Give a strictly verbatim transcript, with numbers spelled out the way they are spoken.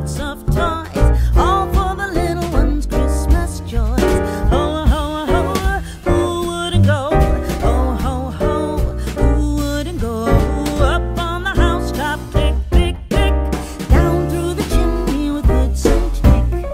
lots of toys, all for the little one's Christmas joys. Ho, ho, ho, who wouldn't go? Ho, ho, ho, who wouldn't go? Up on the housetop, click, click, click, down through the chimney with good Saint Nick.